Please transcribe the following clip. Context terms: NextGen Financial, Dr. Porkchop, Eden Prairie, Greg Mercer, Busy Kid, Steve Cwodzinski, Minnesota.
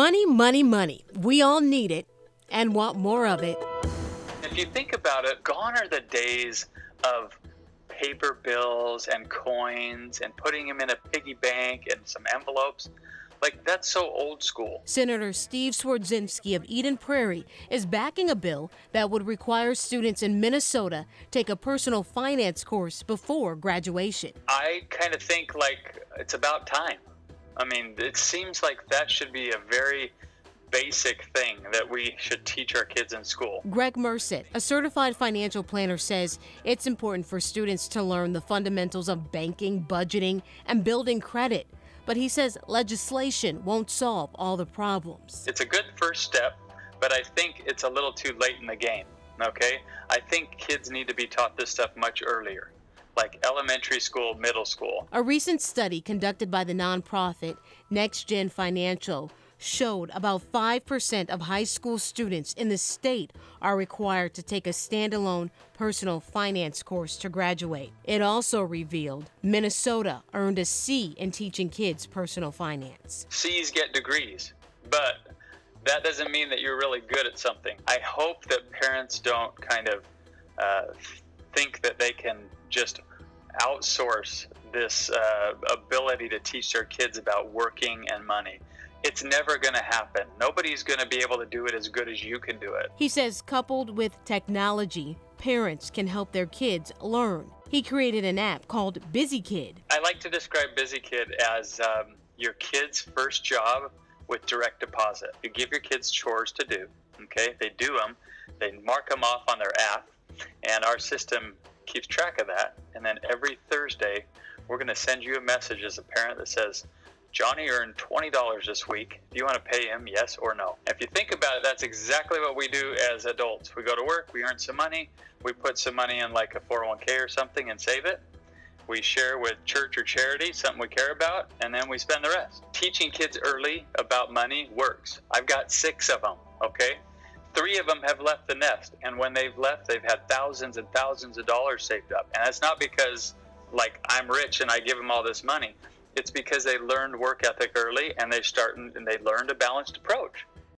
Money, money, money. We all need it and want more of it. If you think about it, gone are the days of paper bills and coins and putting them in a piggy bank and some envelopes. Like, that's so old school. Senator Steve Cwodzinski of Eden Prairie is backing a bill that would require students in Minnesota take a personal finance course before graduation. I kind of think, like, it's about time. I mean, it seems like that should be a very basic thing that we should teach our kids in school. Greg Mercer, a certified financial planner, says it's important for students to learn the fundamentals of banking, budgeting, and building credit. But he says legislation won't solve all the problems. It's a good first step, but I think it's a little too late in the game, okay? I think kids need to be taught this stuff much earlier, like elementary school, middle school. A recent study conducted by the nonprofit NextGen Financial showed about 5% of high school students in the state are required to take a standalone personal finance course to graduate. It also revealed Minnesota earned a C in teaching kids personal finance. C's get degrees, but that doesn't mean that you're really good at something. I hope that parents don't kind of think that they can just outsource this ability to teach their kids about working and money. It's never going to happen. Nobody's going to be able to do it as good as you can do it. He says coupled with technology, parents can help their kids learn. He created an app called Busy Kid. I like to describe Busy Kid as your kid's first job with direct deposit. You give your kids chores to do, okay? They do them, they mark them off on their app, and our system keeps track of that. And then every Thursday, we're going to send you a message as a parent that says, Johnny earned $20 this week. Do you want to pay him, yes or no? If you think about it, that's exactly what we do as adults. We go to work, we earn some money, we put some money in like a 401k or something and save it. We share with church or charity, something we care about, and then we spend the rest. Teaching kids early about money works. I've got 6 of them, okay? 3 of them have left the nest, and when they've left, they've had thousands and thousands of dollars saved up. And that's not because, like, I'm rich and I give them all this money. It's because they learned work ethic early and they learned a balanced approach.